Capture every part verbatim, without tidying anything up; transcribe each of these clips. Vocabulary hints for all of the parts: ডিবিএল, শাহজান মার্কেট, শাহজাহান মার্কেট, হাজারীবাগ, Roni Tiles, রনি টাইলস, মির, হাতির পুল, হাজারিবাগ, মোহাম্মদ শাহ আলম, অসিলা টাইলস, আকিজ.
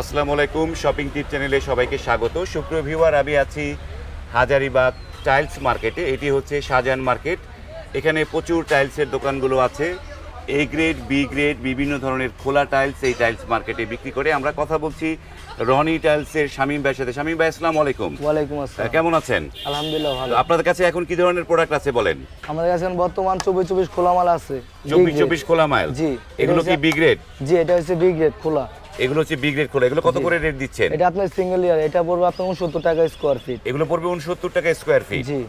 আসসালামুয়ালাইকুম shopping টিপ চ্যানেলে সবাইকে স্বাগত। সুপ্রিয় ভিউয়ার, আমি আছি হাজারিবাগ টাইলস মার্কেটে। এটি হচ্ছে শাহজাহান মার্কেট। এখানে প্রচুর টাইলসের দোকানগুলো আছে। এ গ্রেড, বি গ্রেড, বিভিন্ন ধরনের খোলা টাইলস এই টাইলস মার্কেটে বিক্রি করে। আমরা কথা বলছি রনি টাইলসের শামীম ভাইয়ের সাথে। শামীম ভাই, আসসালামু আলাইকুম। ওয়ালাইকুম আসসালাম, কেমন আছেন? আলহামদুলিল্লাহ ভালো। আপনাদের কাছে এখন কি ধরনের প্রোডাক্ট আছে বলেন? আমাদের কাছে এখন বর্তমান চব্বিশ চব্বিশ খোলা মাল আছে। চব্বিশ চব্বিশ খোলা মাল, জি। এগুলো কি বি গ্রেড? জি, এটা হচ্ছে বি গ্রেড খোলা। এগুলো হচ্ছে বি গ্রেড খোলা। এগুলো কত করে রেট দিচ্ছেন? এটা আপনার সিঙ্গেল ইয়ার, এটা পড়বে আপনার উনসত্তর টাকা স্কয়ার ফিট। এগুলো পড়বে উনসত্তর টাকা স্কয়ার ফিট, জি।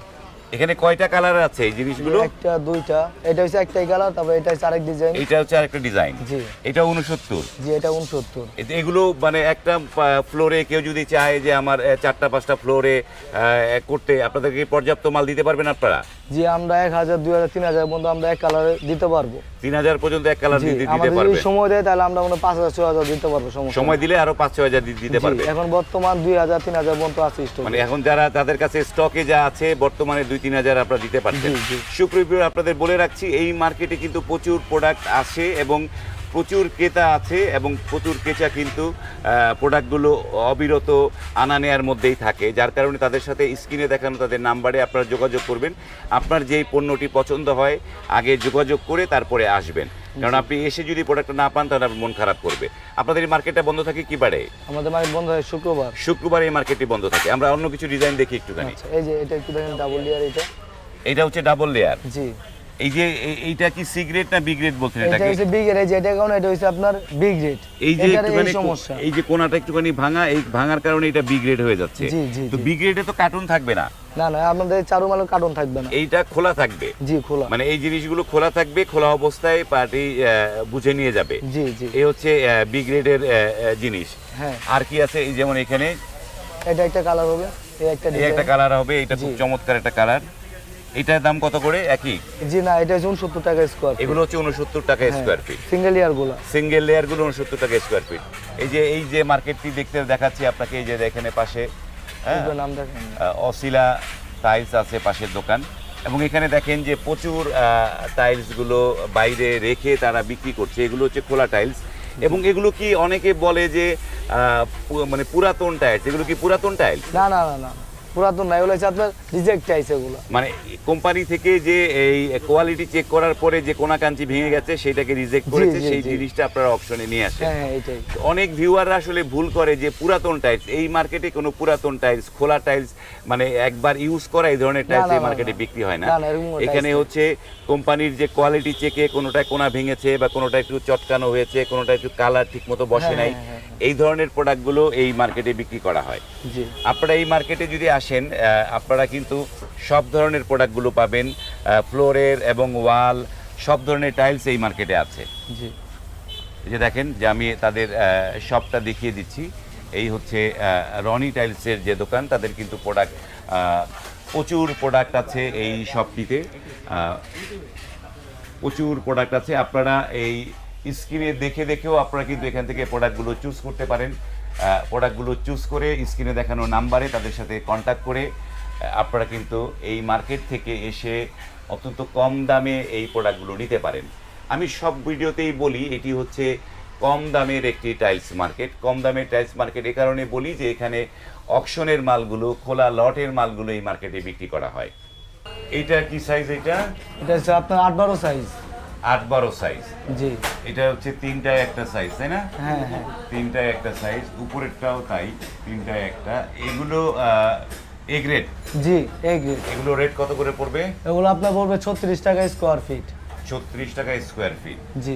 এখানে কয়টা কালার আছে এই জিনিসগুলো? একটা, দুইটা। এটা হচ্ছে একটাই কালার, তবে এটা হচ্ছে আরেক ডিজাইন। এটা হচ্ছে আরেকটা ডিজাইন, জি। এটা উনসত্তর, জি, এটা উনসত্তর। এগুলো মানে একটা ফ্লোরে কেউ যদি চায় যে আমার চারটা পাঁচটা ফ্লোরে করতে, আপনাদেরকে পর্যাপ্ত মাল দিতে পারবেন আপনারা? জি, আমরা এক হাজার দুই হাজার তিন হাজার পর্যন্ত আমরা এক কালারে দিতে পারবো। তিন হাজার পর্যন্ত এক কালার দিতে পারবে। সময় দেয় তাহলে আমরা পাঁচ হাজার ছয় হাজার দিতে পারবো। সময় দিলে আরো পাঁচ ছয় হাজার দিতে পারবে। এখন বর্তমান দুই হাজার তিন হাজার পর্যন্ত আছে স্টক। মানে এখন যারা তাদের কাছে স্টকে যা আছে বর্তমানে দুই তিন হাজার আপনারা দিতে পারছেন। সুপ্রিয়, আপনাদের বলে রাখছি এই মার্কেটে কিন্তু প্রচুর প্রোডাক্ট আসে এবং প্রচুর ক্রেতা আছে এবং প্রচুর ক্রেতা কিন্তু প্রোডাক্টগুলো অবিরত আনা নেয়ার মধ্যেই থাকে, যার কারণে তাদের সাথে স্ক্রিনে দেখানো তাদের নাম্বারে আপনারা যোগাযোগ করবেন। আপনার যেই পণ্যটি পছন্দ হয় আগে যোগাযোগ করে তারপরে আসবেন, কারণ আপনি এসে যদি প্রোডাক্ট না পান তাহলে আপনার মন খারাপ করবে। আপনাদের এই মার্কেটটা বন্ধ থাকে কি বারে? আমাদের মার্কেট বন্ধ হয় শুক্রবার। শুক্রবার এই মার্কেটটি বন্ধ থাকে। আমরা অন্য কিছু ডিজাইন দেখি একটুখানি। এই যে এটা একটু দেখেন, ডাবল লেয়ার। এটা এটা হচ্ছে ডাবল লেয়ার, জি। এই যে এইটা কি সি গ্রেড না বি গ্রেড বলছেন? এটা হইছে বি গ্রেড। এই যে এটা কোন, এটা হইছে আপনার বি গ্রেড। এই যে একটুখানি সমস্যা, এই যে কোণাটা একটুখানি ভাঙা, এই ভাঙার কারণে এটা বি গ্রেড হয়ে যাচ্ছে। তো বি গ্রেডে তো কার্টুন থাকবে না। না না, আমাদের চারুমাল কার্টুন থাকবে না, এইটা খোলা থাকবে, জি, খোলা। মানে এই জিনিসগুলো খোলা থাকবে, খোলা অবস্থায় পার্টি বুঝে নিয়ে যাবে, জি জি। এই হচ্ছে বি গ্রেডের জিনিস। হ্যাঁ, আর কি আছে? এই যেমন এখানে এটা একটা কালার হবে, এই একটা ডিজাইন, এই একটা কালার হবে। এটা খুব চমৎকার একটা কালার। এটার দাম কত করে? একই, জি। না, এটা উনসত্তর টাকা স্কয়ার। এগুলো হচ্ছে উনসত্তর টাকা স্কয়ার ফিট। সিঙ্গেল লেয়ার গুলো, সিঙ্গেল লেয়ার গুলো উনসত্তর টাকা স্কয়ার ফিট। এই যে এই যে মার্কেটটি দেখতে দেখাচ্ছি আপনাকে, এই যে এখানে পাশে অসিলা টাইলস আছে পাশের দোকান, এবং এখানে দেখেন যে প্রচুর টাইলস গুলো বাইরে রেখে তারা বিক্রি করছে। এগুলো হচ্ছে খোলা টাইলস, এবং এগুলো কি অনেকে বলে যে মানে পুরাতন টাইলস, এগুলো কি পুরাতন টাইলস? না না না, পুরাতন নাই, হলেছে আপনার রিজেক্ট টাইলস এগুলো। মানে কোম্পানি থেকে যে এই কোয়ালিটি চেক করার পরে যে কোনাকাঞ্চি ভেঙে গেছে সেটাকে রিজেক্ট করেছে, সেই জিনিসটা আপনারা অপশনে নিয়ে আসেন। হ্যাঁ, এটাই। অনেক ভিউয়াররা আসলে ভুল করে যে পুরাতন টাইলস, এই মার্কেটে কোনো পুরাতন টাইলস, খোলা টাইলস মানে একবার ইউজ করা এই ধরনের টাইলস এই মার্কেটে বিক্রি হয় না। এখানে হচ্ছে কোম্পানির যে কোয়ালিটি চেকে কোনোটায় কোনা ভেঙেছে বা কোনোটা একটু চটকানো হয়েছে, কোনোটা একটু কালার ঠিকমতো বসে নাই, এই ধরনের প্রোডাক্টগুলো এই মার্কেটে বিক্রি করা হয়। আপনারা এই মার্কেটে যদি আসেন আপনারা কিন্তু সব ধরনের প্রোডাক্টগুলো পাবেন। ফ্লোরের এবং ওয়াল সব ধরনের টাইলস এই মার্কেটে আছে, জি। যে দেখেন যে আমি তাদের শপটা দেখিয়ে দিচ্ছি। এই হচ্ছে রনি টাইলসের যে দোকান, তাদের কিন্তু প্রোডাক্ট প্রচুর প্রোডাক্ট আছে এই শপটিতে, প্রচুর প্রোডাক্ট আছে। আপনারা এই স্ক্রিনে দেখে দেখেও আপনারা কিন্তু এখান থেকে প্রোডাক্টগুলো চুজ করতে পারেন। প্রোডাক্টগুলো চুজ করে স্ক্রিনে দেখানো নাম্বারে তাদের সাথে কন্ট্যাক্ট করে আপনারা কিন্তু এই মার্কেট থেকে এসে অত্যন্ত কম দামে এই প্রোডাক্টগুলো নিতে পারেন। আমি সব ভিডিওতেই বলি এটি হচ্ছে কম দামের একটি টাইলস মার্কেট। কম দামের টাইলস মার্কেট এ কারণে বলি যে এখানে অকশনের মালগুলো, খোলা লটের মালগুলো এই মার্কেটে বিক্রি করা হয়। এটা কি সাইজ? এটা এটা হচ্ছে আপনার আট বারো সাইজ। আট বারো সাইজ, জি। এটা হচ্ছে তিনটায় একটা সাইজ, তাই না? হ্যাঁ হ্যাঁ, তিনটায় একটা সাইজ। উপরেরটাও তাই, তিনটায় একটা। এগুলো এ গ্রেড, জি, এ গ্রেড। এগুলো রেট কত করে পড়বে? এগুলো আপনার পড়বে ছত্রিশ টাকা স্কোয়ার ফিট। ছত্রিশ টাকা স্কোয়ার ফিট, জি।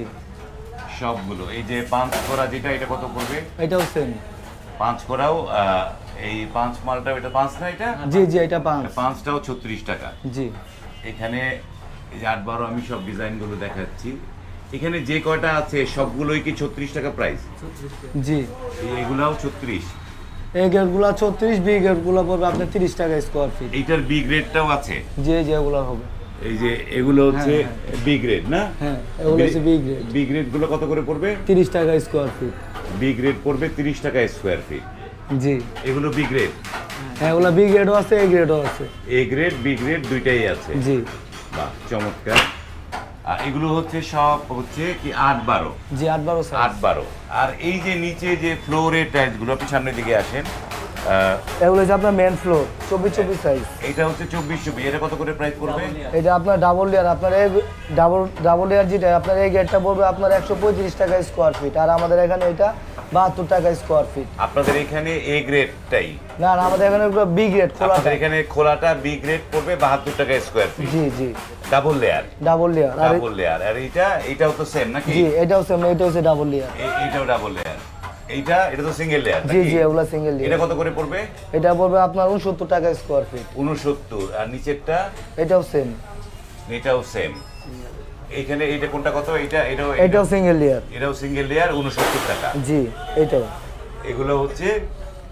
সবগুলো এই যে পাঁচ করা যেটা, এটা কত পড়বে? এটাও সেম, পাঁচ করাও। এই পাঁচ মালটাও, এটা পাঁচ না এটা? জি জি, এটা পাঁচ। পাঁচটাও ছত্রিশ টাকা, জি। এখানে আট বারো আমি সব ডিজাইনগুলো দেখাচ্ছি। এখানে যে কটা আছে সবগুলোই কি ছত্রিশ টাকা প্রাইস? জি, এগুলাও ছত্রিশ। এই গ্রেডগুলো ছত্রিশ, বি গ্রেডগুলো পড়বে আপনার তিরিশ টাকা স্কোয়ার ফিট। এটার বি গ্রেডটাও আছে, জি জি। এগুলো হবে এই যে, এগুলো হচ্ছে বি গ্রেড না? হ্যাঁ, এগুলো হচ্ছে বি গ্রেড। বি গ্রেডগুলো কত করে পড়বে? তিরিশ টাকা স্কোয়ার ফিট। বি গ্রেড পড়বে তিরিশ টাকা স্কোয়ার ফিট, জি। এগুলো বি গ্রেড। হ্যাঁ, এগুলো বি গ্রেডও আছে, এ গ্রেডও আছে। এ গ্রেড বি গ্রেড দুইটাই আছে, জি। বাহ, চমৎকার। এগুলো হচ্ছে সব হচ্ছে কি eight twelve জি eight twelve sir eight twelve আর এই যে নিচে যে ফ্লোরে টাইলসগুলো আপনি সামনের দিকে আসেন এগুলো যে আপনার main floor twenty-four twenty-four size এটা হচ্ছে twenty-four twenty এটা কত করে প্রাইস পড়বে এটা আপনার ডাবল লেয়ার আপনার ডাবল ডাবল লেয়ার যেটা আপনার এই গেটটা পড়বে আপনার one hundred twenty-five টাকা স্কয়ার ফিট আর আমাদের এখানে এটা seventy-two টাকা স্কয়ার ফিট আপনাদের এখানে এ গ্রেডটাই না আমাদের এখানে বি গ্রেড খোলা আপনাদের এখানে খোলাটা বি গ্রেড পড়বে seventy-two টাকা স্কয়ার ফিট জি জি double layer double layer double layer আর এটা এটাও তো সেম নাকি জি এটাও সেম এটাও সে ডাবল লেয়ার এটাও ডাবল লেয়ার এইটা এটা তো সিঙ্গেল লেয়ার জি জি ওগুলা সিঙ্গেল লেয়ার এটা কত করে পড়বে এটা পড়বে আপনার sixty-nine টাকা স্কয়ার ফিট sixty-nine আর নিচেরটা এটাও সেম এটাও সেম এখানে এটা কোনটা কত এটা এটাও এটাও সিঙ্গেল লেয়ার এটাও সিঙ্গেল লেয়ার sixty-nine টাকা জি এটাও এগুলো হচ্ছে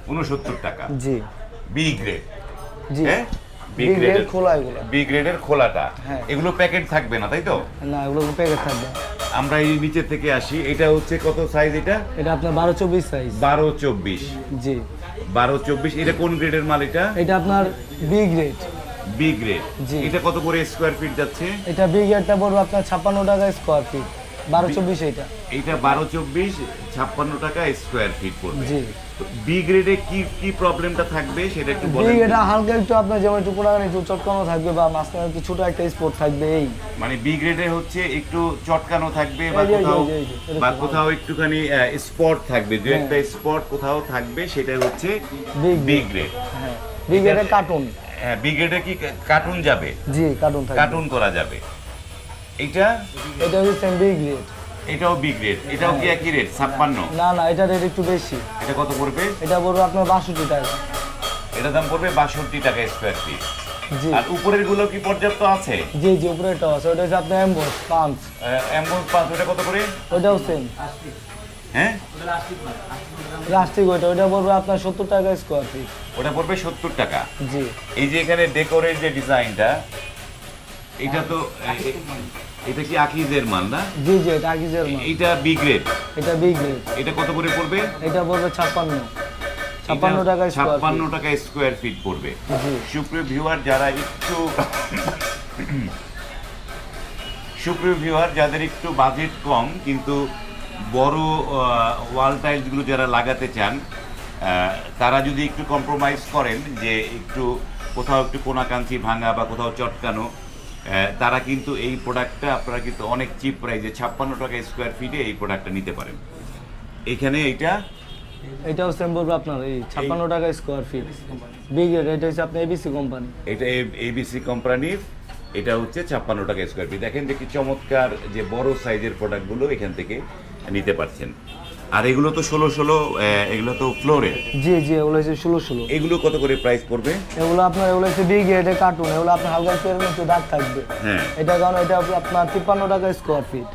sixty-nine টাকা জি বি গ্রেড জি হ্যাঁ বি গ্রেডের খোলা এগুলো বি গ্রেডের খোলাটা এগুলো প্যাকেট থাকবে না তাই তো না এগুলো প্যাকেট থাকবে আমরা এই নিচে থেকে আসি এটা হচ্ছে কত সাইজ এটা এটা আপনার twelve twenty-four size twelve twenty-four জি twelve twenty-four এটা কোন গ্রেডের মাল এটা এটা আপনার বি গ্রেড বি গ্রেড জি এটা কত করে স্কয়ার ফিট যাচ্ছে এটা বি গ্রেডটা পড়বে আপনার fifty-six টাকা স্কয়ার ফিট twelve twenty-four এটা এটা twelve twenty-four fifty-six টাকা স্কয়ার ফিট পড়বে জি তো বি গ্রেডে কি কি প্রবলেমটা থাকবে সেটা একটু বলেন বি এটা হালকা একটু আপনার যেমন একটু কোণাগানি একটু চটকানো থাকবে বা মাঝখানে একটু ছোট একটা স্পট থাকবে এই মানে বি গ্রেডে হচ্ছে একটু চটকানো থাকবে বা কোথাও বা কোথাও একটুখানি স্পট থাকবে দুই একটা স্পট কোথাও থাকবে সেটা হচ্ছে বি গ্রেড হ্যাঁ বি গ্রেডে কার্টুন হ্যাঁ বি গ্রেডে কি কার্টুন যাবে জি কার্টুন থাকবে কার্টুন করা যাবে এটা এটা হচ্ছে সেম বি গ্রেড এটাও বি গ্রেড এটাও কি একই রেট fifty-six না না এটা রেট একটু বেশি এটা কত পড়বে এটা পড়বে আপনার sixty-two টাকা এটা দাম পড়বে sixty-two টাকা স্কয়ার ফিট জি আর উপরের গুলো কি পর্যাপ্ত আছে জি জি উপরেটা আছে ওটা হচ্ছে আপনার এমবোস পাঁচ এমবোস পাঁচ ওটা কত করে ওটাও সেম হ্যাঁ ওটা লাস্টিক মানে লাস্টিক ওটা ওটা পড়বে আপনার seventy টাকা স্কয়ার ফিট ওটা পড়বে seventy টাকা জি এই যে এখানে ডেকোরের যে ডিজাইনটা এটা তো এটা কি আকিজের মান না জি জি এটা আকিজের মান এটা বি গ্রেড এটা বি গ্রেড এটা কত করে পড়বে এটা পড়বে fifty-six টাকা fifty-six টাকা স্কয়ার ফিট পড়বে সুপ্রিয় ভিউয়ার যারা একটু সুপ্রিয় ভিউয়ার যাদের একটু বাজেট কম কিন্তু বড় ওয়াল টাইলস গুলো যারা লাগাতে চান তারা যদি একটু কম্প্রোমাইজ করেন যে একটু কোথাও একটু কোনাকাঞ্চি ভাঙা বা কোথাও চটকানো তারা কিন্তু এই প্রোডাক্টটা আপনারা কিন্তু অনেক চিপ প্রাইসে fifty-six টাকা স্কয়ার ফিটে এই প্রোডাক্টটা নিতে পারেন এখানে এটা এটাও সেম বলবো আপনারা এই fifty-six টাকা স্কয়ার ফিট বিগ রেট হইছে আপনার এবিসি কোম্পানি এটা এবিসি কোম্পানির এটা হচ্ছে fifty-six টাকা স্কয়ার ফিট দেখেন দেখি চমৎকার যে বড় সাইজের প্রোডাক্টগুলো এখান থেকে নিতে পারছেন আর এগুলো তো sixteen sixteen এগুলো তো ফ্লোরে জি জি এগুলো হচ্ছে sixteen sixteen এগুলো কত করে প্রাইস পড়বে এগুলো আপনার এগুলো হচ্ছে বি গ্রেডের কার্টুন এগুলো আপনার হালকা করে একটু দাগ থাকবে হ্যাঁ এটা কারণ এটা আপনার fifty-three টাকা স্কয়ার ফিট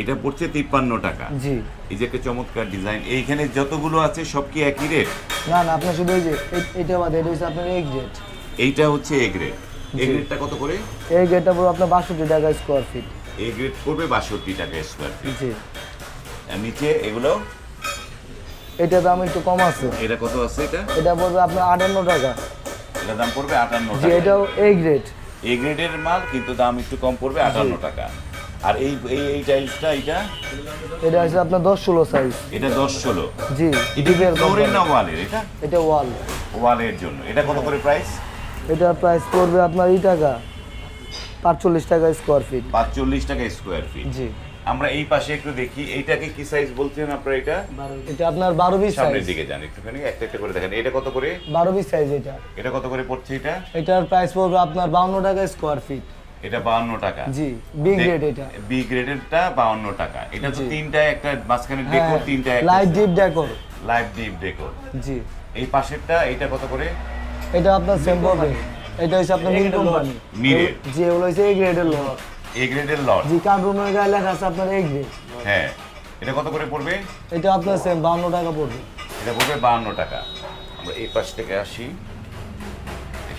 এটা পড়ছে fifty-three টাকা জি এই যে একটা চমৎকার ডিজাইন এইখানে যতগুলো আছে সব কি একই রেট না না আপনার শুধু এই যে এটা বাদ এটা হচ্ছে আপনার এক গ্রেড এইটা হচ্ছে এক গ্রেড এক গ্রেডটা কত করে এক গ্রেডটা পুরো আপনার sixty-two টাকা স্কয়ার ফিট এক গ্রেড পড়বে sixty-two টাকা স্কয়ার ফিট জি নিচে এগুলো এটা দাম একটু কম আছে এটা কত আছে এটা এটা পড়বে আপনার fifty-eight টাকা এটা দাম পড়বে fifty-eight টাকা জি এটাও A গ্রেড A গ্রেডের মাল কিন্তু দাম একটু কম পড়বে fifty-eight টাকা আর এই এই টাইলসটা এটা এটা আছে আপনার ten sixteen সাইজ এটা ten sixteen জি এটা ডোরের না ওয়ালের এটা এটা ওয়াল ওয়ালের জন্য এটা কত করে প্রাইস এটা প্রাইস পড়বে আপনার eight টাকা forty-five টাকা স্কয়ার ফিট forty-five টাকা স্কয়ার ফিট জি আমরা এই পাশে একটু দেখি এইটাকে কি সাইজ বলছেন আপনারা এটা এটা আপনার twelve twenty সাইজ সামনের দিকে যান একটুখানি একটা একটা করে দেখেন এটা কত করে twelve twenty সাইজ এটা এটা কত করে পড়ছে এটা এটার প্রাইস পড়বে আপনার fifty-two টাকা স্কয়ার ফিট এটা fifty-two টাকা জি বি গ্রেড এটা বি গ্রেডেরটা fifty-two টাকা এটা তো তিনটা একটা মাঝখানে ডেকোর তিনটা একটা light deep decor light deep decor জি এই পাশেরটা এটা কত করে এটা আপনার সেম পড়বে এটা হইছে আপনার মিড কোম্পানি মিড জি হলো এই গ্রেডের লট A গ্রেডের লট জি কার্বনের গায়ে লেখা আছে আপনার A গ্রেড হ্যাঁ এটা কত করে পড়বে এটা আপনার সেম fifty-two টাকা পড়বে এটা পড়বে fifty-two টাকা আমরা এই পাশ থেকে আসি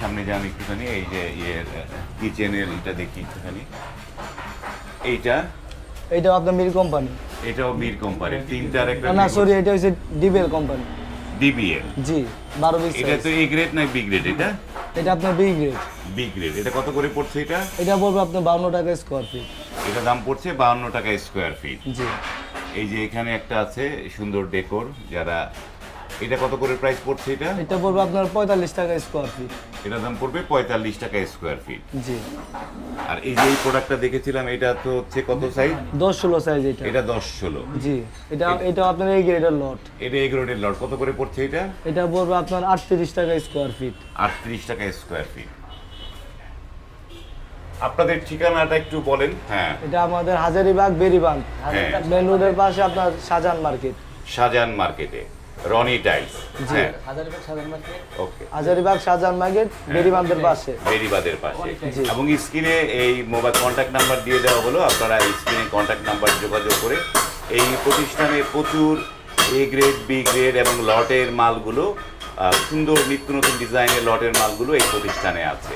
সামনে যান একটুখানি এই যে এর কিচেনের এটা দেখি একটুখানি এইটা এটা আপনার মির কোম্পানি এটাও মির কোম্পানি তিনটার একটা না সরি এটা হচ্ছে ডিবিএল company ডিবিএল G twelve twenty এটা তো A গ্রেড না B গ্রেড এটা এটা আপনার বি গ্রেড বি গ্রেড এটা কত করে পড়ছে এটা এটা বলবো আপনার fifty-two টাকা স্কয়ার ফিট এটা দাম পড়ছে বাহান্ন টাকা স্কয়ার ফিট। জি, এই যে এখানে একটা আছে সুন্দর ডেকোর যারা, এটা কত করে প্রাইস পড়ছে? এটা এটা পড়বে আপনার পঁয়তাল্লিশ টাকা স্কয়ার ফিট। এটা দাম পড়বে পঁয়তাল্লিশ টাকা স্কয়ার ফিট। জি, আর এই যে প্রোডাক্টটা দেখেছিলাম এটা তো হচ্ছে কত সাইজ? দশ ষোলো সাইজ। এটা এটা দশ ষোলো। জি, এটা এটা আপনার এই গ্রেডের লট, এটা এই গ্রেডের লট। কত করে পড়ছে এটা? এটা পড়বে আপনার আটত্রিশ টাকা স্কয়ার ফিট। আটত্রিশ টাকা স্কয়ার ফিট। আপনাদের ঠিকানাটা একটু বলেন। হ্যাঁ, এটা আমাদের হাজারীবাগ বেরিবান মেইন রোডের পাশে আপনার শাহজান মার্কেট। শাহজান মার্কেটে রনি টাইলস। জি, হাজারীবাগ শাহজান মার্কেট। Okay, হাজারীবাগ শাহজান মার্কেট বেরিবানের পাশে। বেরিবানের পাশে। এবং স্ক্রিনে এই মোবাইল কন্টাক্ট নাম্বার দিয়ে দেওয়া হলো, আপনারা স্ক্রিনে কন্টাক্ট নাম্বার যোগাযোগ করে এই প্রতিষ্ঠানে প্রচুর এ গ্রেড, বি গ্রেড এবং লটের মালগুলো, সুন্দর নিত্য নতুন ডিজাইনের লটের মালগুলো এই প্রতিষ্ঠানে আছে।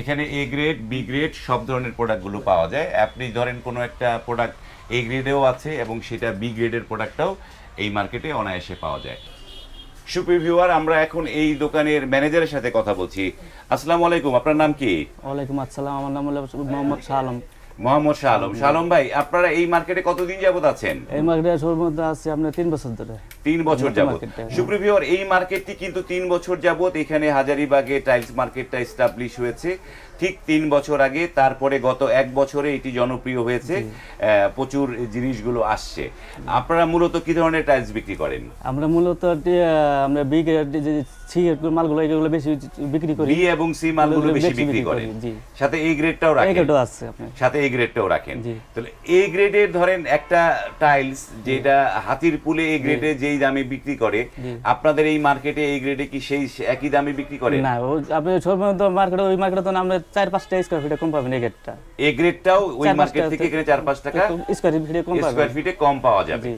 এখানে এ গ্রেড, বি গ্রেড সব ধরনের প্রোডাক্টগুলো পাওয়া যায়। আপনি ধরেন কোনো একটা প্রোডাক্ট এ গ্রেডেও আছে এবং সেটা বি গ্রেডের প্রোডাক্টটাও এই মার্কেটে অনায়াসে পাওয়া যায়। সুপ্রিয় ভিউয়ার, আমরা এখন এই দোকানের ম্যানেজারের সাথে কথা বলছি। আসসালামু আলাইকুম, আপনার নাম কি? ওয়ালাইকুম আসসালাম, আমার নাম হলো মোহাম্মদ আলম। মোহাম্মদ শাহ আলম। শালম ভাই, আপনারা এই মার্কেটে কতদিন যাবত আছেন? এই মার্কেটে সর্বমোট আছি আমরা তিন বছর ধরে। তিন বছর যাবত। সুপ্রিয় ভিউয়ার, এই মার্কেটটি কিন্তু তিন বছর যাবত এখানে হাজারীবাগে টাইলস মার্কেটটা এস্টাবলিশ হয়েছে ঠিক তিন বছর আগে। তারপরে গত এক বছরে এটি জনপ্রিয় হয়েছে, প্রচুর জিনিসগুলো আসছে। আপনারা মূলত কি ধরনের টাইলস বিক্রি করেন? আমরা মূলত আমরা বি গ্রেড, সি গ্রেড মালগুলো এগুলো বেশি বিক্রি করি। বি এবং সি মালগুলো বেশি বিক্রি করেন, সাথে এই গ্রেডটাও রাখেন। এই গ্রেডও আছে আপনার সাথে এই গ্রেডটাও রাখেন। তাহলে এই গ্রেডের ধরেন একটা টাইলস যেটা হাতির পুলে এই গ্রেডে যেই দামে বিক্রি করে, আপনাদের এই মার্কেটে এই গ্রেডে কি সেই একই দামে বিক্রি করেন? না, আপনি সর্বমোট মার্কেটে ওই মার্কেটে তো আমরা চার পাঁচ টাকা স্কয়ার ফিটে কম পাবেন। এই গ্রেডটা এই গ্রেডটাও ওই মার্কেট থেকে এখানে চার পাঁচ টাকা স্কয়ার ফিটে কম পাবেন, স্কয়ার ফিটে কম পাওয়া যাবে।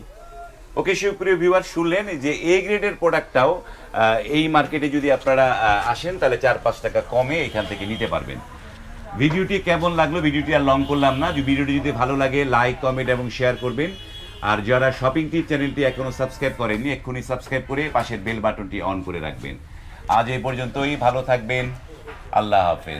ওকে, সুপ্রিয় ভিউয়ার, শুনলেন যে এ গ্রেডের প্রোডাক্টটাও এই মার্কেটে যদি আপনারা আসেন তাহলে চার পাঁচ টাকা কমে এখান থেকে নিতে পারবেন। ভিডিওটি কেমন লাগলো? ভিডিওটি আর লং করলাম না। ভিডিওটি যদি ভালো লাগে লাইক, কমেন্ট এবং শেয়ার করবেন। আর যারা শপিং টিপস চ্যানেলটি এখনও সাবস্ক্রাইব করেননি, এক্ষুনি সাবস্ক্রাইব করে পাশের বেল বাটনটি অন করে রাখবেন। আজ এই পর্যন্তই, ভালো থাকবেন, আল্লাহ হাফেজ।